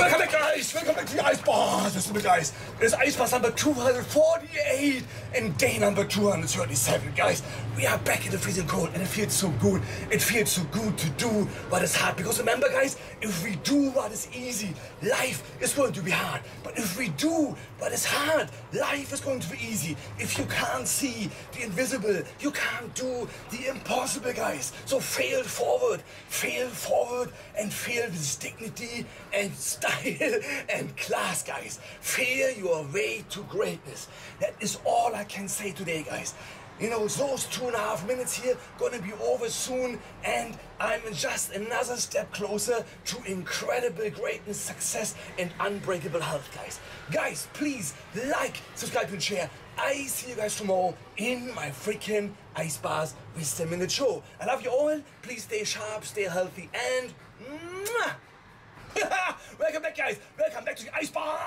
Welcome back, guys! Welcome back to the Ice Bar! This is, guys, this Ice Bar number 248 and day number 237, guys. We are back in the freezing cold and it feels so good. It feels so good to do what is hard. Because remember, guys, if we do what is easy, life is going to be hard. But if we do what is hard, life is going to be easy. If you can't see the invisible, you can't do the impossible, guys. So fail forward, and fail with dignity and style and class, guys. Fail your way to greatness. That is all I can say today, guys. You know, those 2.5 minutes here gonna be over soon, and I'm just another step closer to incredible greatness, success, and unbreakable health, guys. Guys, please like, subscribe, and share. I see you guys tomorrow in my freaking Ice Bars Wisdom Minute Show. I love you all. Please stay sharp, stay healthy, and mwah! Welcome back, guys. Welcome back to the Ice Bar,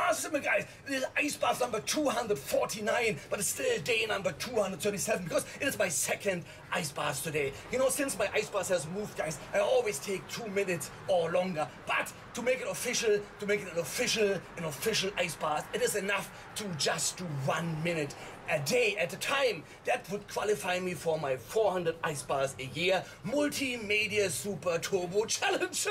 guys. It is Ice Bar number 249, but it's still day number 237 because it is my second Ice Bar today. You know, since my Ice Bar has moved, guys, I always take 2 minutes or longer. But to make it official, to make it an official Ice Bar, it is enough to just do 1 minute a day at a time. That would qualify me for my 400 Ice Bars a year multimedia super turbo challenge.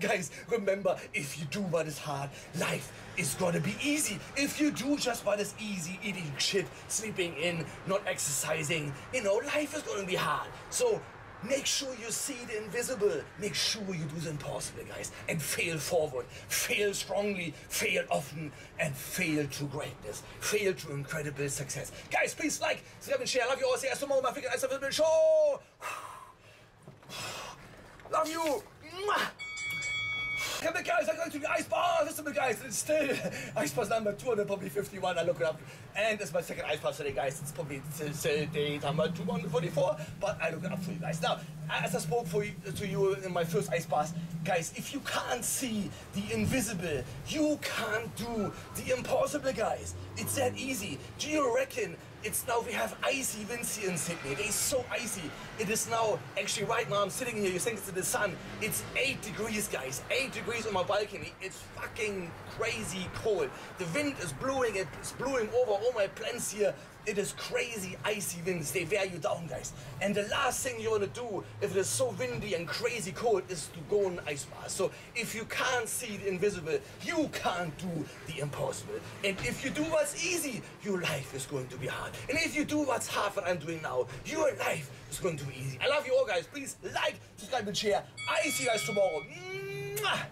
Guys, remember, if you do what is hard, life is gonna be easy. If you do just what is easy, eating shit, sleeping in, not exercising, you know, life is gonna be hard. So make sure you see the invisible. Make sure you do the impossible, guys. And fail forward. Fail strongly. Fail often. And fail to greatness. Fail to incredible success. Guys, please like, subscribe, and share. I love you all. See you guys tomorrow. My freaking Ice Bar Show. Love you. Come back, guys. I'm going to the Ice Bar. Listen, guys. It's still Ice Bar number 251. I look it up. And it's my second Ice Bar today, guys. It's probably still day number 244. But I look it up for you guys. Now, as I spoke to you in my first Ice Bar, guys, if you can't see the invisible, you can't do the impossible, guys. It's that easy. Do you reckon it's now we have icy winds here in Sydney? It is so icy. It is now, actually right now I'm sitting here, you think it's in the sun. It's 8 degrees, guys. 8 degrees on my balcony. It's fucking crazy cold. The wind is blowing, it's blowing over all my plants here. It is crazy icy winds. They wear you down, guys. And the last thing you want to do if it is so windy and crazy cold is to go on an ice bar. So if you can't see the invisible, you can't do the impossible. And if you do what's easy, your life is going to be hard. And if you do what's hard, what I'm doing now, your life is going to be easy. I love you all, guys. Please like, subscribe, and share. I see you guys tomorrow. Mwah!